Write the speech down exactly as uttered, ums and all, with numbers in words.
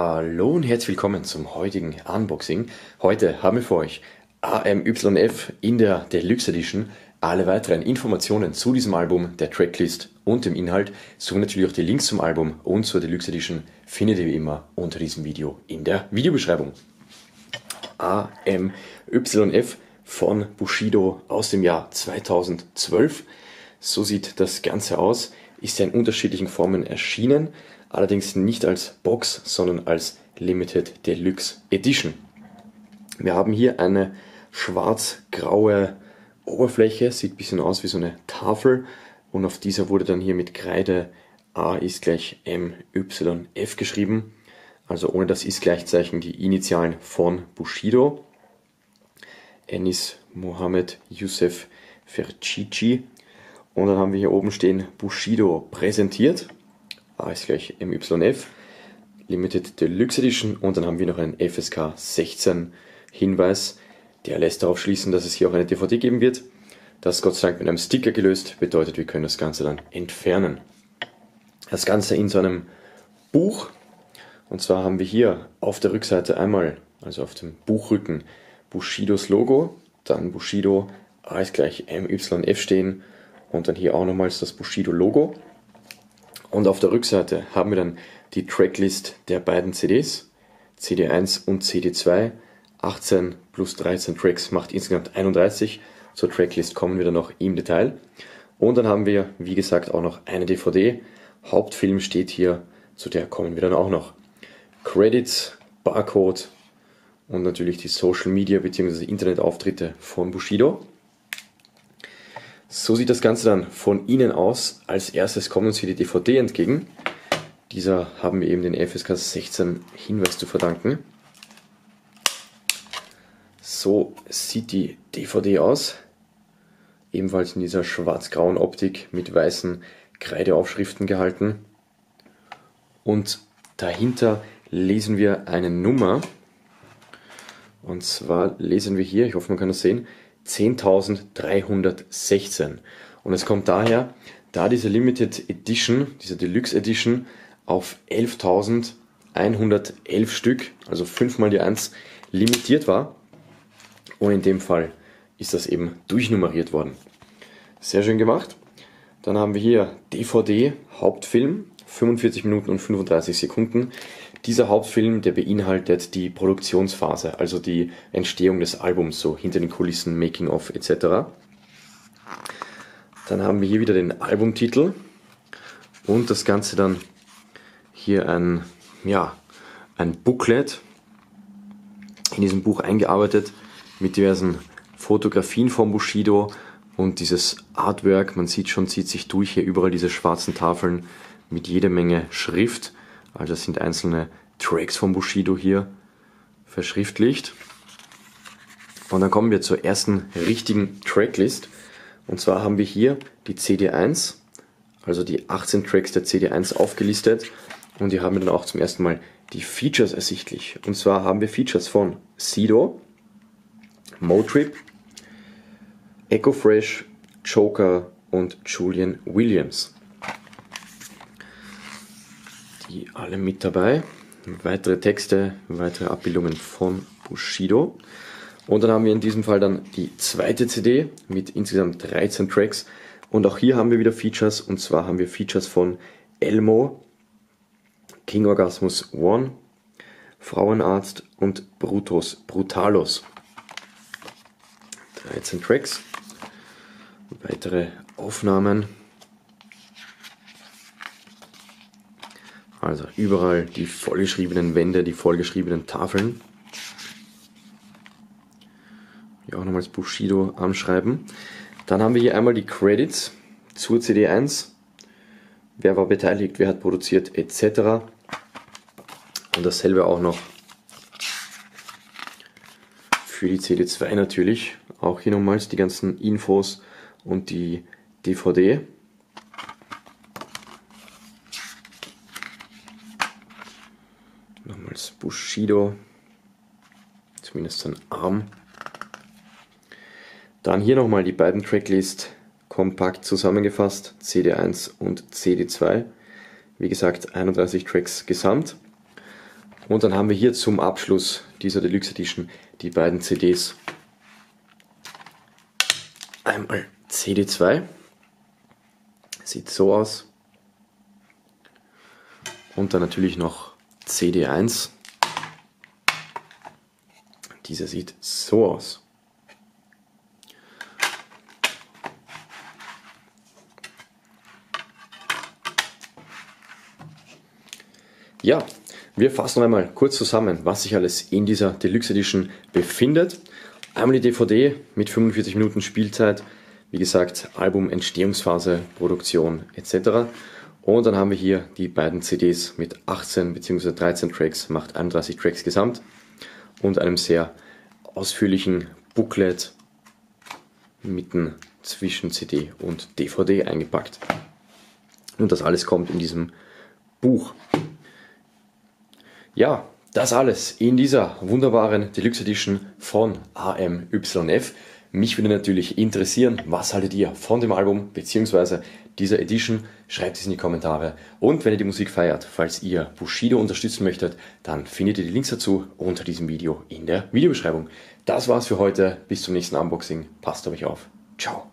Hallo und herzlich willkommen zum heutigen Unboxing. Heute haben wir für euch A M Y F in der Deluxe Edition. Alle weiteren Informationen zu diesem Album, der Tracklist und dem Inhalt, sowie natürlich auch die Links zum Album und zur Deluxe Edition findet ihr wie immer unter diesem Video in der Videobeschreibung. A M Y F von Bushido aus dem Jahr zweitausendzwölf. So sieht das Ganze aus, ist ja in unterschiedlichen Formen erschienen, allerdings nicht als Box, sondern als Limited Deluxe Edition. Wir haben hier eine schwarz-graue Oberfläche, sieht ein bisschen aus wie so eine Tafel, und auf dieser wurde dann hier mit Kreide A ist gleich M, Y, F geschrieben, also ohne das Ist-Gleichzeichen die Initialen von Bushido. Anis Mohammed Youssef Ferchichi, und dann haben wir hier oben stehen Bushido präsentiert, A ist gleich M, Y, F, Limited Deluxe Edition, und dann haben wir noch einen F S K sechzehn Hinweis. Der lässt darauf schließen, dass es hier auch eine D V D geben wird. Das ist Gott sei Dank mit einem Sticker gelöst, bedeutet, wir können das Ganze dann entfernen. Das Ganze in so einem Buch. Und zwar haben wir hier auf der Rückseite einmal, also auf dem Buchrücken, Bushidos Logo, dann Bushido A ist gleich M Y F stehen und dann hier auch nochmals das Bushido Logo. Und auf der Rückseite haben wir dann die Tracklist der beiden C Ds, C D eins und C D zwei. achtzehn plus dreizehn Tracks macht insgesamt einunddreißig. Zur Tracklist kommen wir dann noch im Detail. Und dann haben wir, wie gesagt, auch noch eine D V D. Hauptfilm steht hier, zu der kommen wir dann auch noch. Credits, Barcode und natürlich die Social Media bzw. Internetauftritte von Bushido. So sieht das Ganze dann von innen aus. Als erstes kommt uns hier die D V D entgegen. Dieser haben wir eben den F S K sechzehn Hinweis zu verdanken. So sieht die D V D aus, ebenfalls in dieser schwarz-grauen Optik mit weißen Kreideaufschriften gehalten. Und dahinter lesen wir eine Nummer, und zwar lesen wir hier, ich hoffe man kann das sehen, zehntausenddreihundertsechzehn. Und es kommt daher, da diese Limited Edition, diese Deluxe Edition auf elftausendeinhundertelf Stück, also fünf mal die eins, limitiert war. Und in dem Fall ist das eben durchnummeriert worden. Sehr schön gemacht. Dann haben wir hier D V D Hauptfilm, fünfundvierzig Minuten und fünfunddreißig Sekunden. Dieser Hauptfilm, der beinhaltet die Produktionsphase, also die Entstehung des Albums, so hinter den Kulissen, Making-of et cetera. Dann haben wir hier wieder den Albumtitel und das Ganze dann hier ein, ja, ein Booklet, in diesem Buch eingearbeitet, mit diversen Fotografien von Bushido und dieses Artwork, man sieht schon, zieht sich durch, hier überall diese schwarzen Tafeln mit jede Menge Schrift, also das sind einzelne Tracks von Bushido hier verschriftlicht. Und dann kommen wir zur ersten richtigen Tracklist, und zwar haben wir hier die C D eins, also die achtzehn Tracks der C D eins aufgelistet, und hier haben wir dann auch zum ersten Mal die Features ersichtlich, und zwar haben wir Features von Sido, MoTrip, Echo Fresh, Joker und Julian Williams. Die alle mit dabei. Weitere Texte, weitere Abbildungen von Bushido. Und dann haben wir in diesem Fall dann die zweite C D mit insgesamt dreizehn Tracks. Und auch hier haben wir wieder Features. Und zwar haben wir Features von Elmo, King Orgasmus One, Frauenarzt und Brutos Brutaloz. dreizehn Tracks, weitere Aufnahmen, also überall die vollgeschriebenen Wände, die vollgeschriebenen Tafeln. Hier auch nochmals Bushido am Schreiben. Dann haben wir hier einmal die Credits zur C D eins, wer war beteiligt, wer hat produziert et cetera. Und dasselbe auch noch für die C D zwei natürlich, auch hier nochmals die ganzen Infos und die D V D. Nochmals Bushido, zumindest ein Arm. Dann hier nochmal die beiden Tracklist kompakt zusammengefasst, C D eins und C D zwei. Wie gesagt, einunddreißig Tracks gesamt. Und dann haben wir hier zum Abschluss dieser Deluxe Edition die beiden C Ds. Einmal C D zwei. Sieht so aus. Und dann natürlich noch C D eins. Dieser sieht so aus. Ja, wir fassen einmal kurz zusammen, was sich alles in dieser Deluxe Edition befindet. Einmal die D V D mit fünfundvierzig Minuten Spielzeit, wie gesagt, Album, Entstehungsphase, Produktion et cetera. Und dann haben wir hier die beiden C Ds mit achtzehn bzw. dreizehn Tracks, macht einunddreißig Tracks gesamt und einem sehr ausführlichen Booklet mitten zwischen C D und D V D eingepackt. Und das alles kommt in diesem Buch. Ja, das alles in dieser wunderbaren Deluxe Edition von A M Y F. Mich würde natürlich interessieren, was haltet ihr von dem Album bzw. dieser Edition? Schreibt es in die Kommentare. Und wenn ihr die Musik feiert, falls ihr Bushido unterstützen möchtet, dann findet ihr die Links dazu unter diesem Video in der Videobeschreibung. Das war's für heute. Bis zum nächsten Unboxing. Passt auf euch auf. Ciao.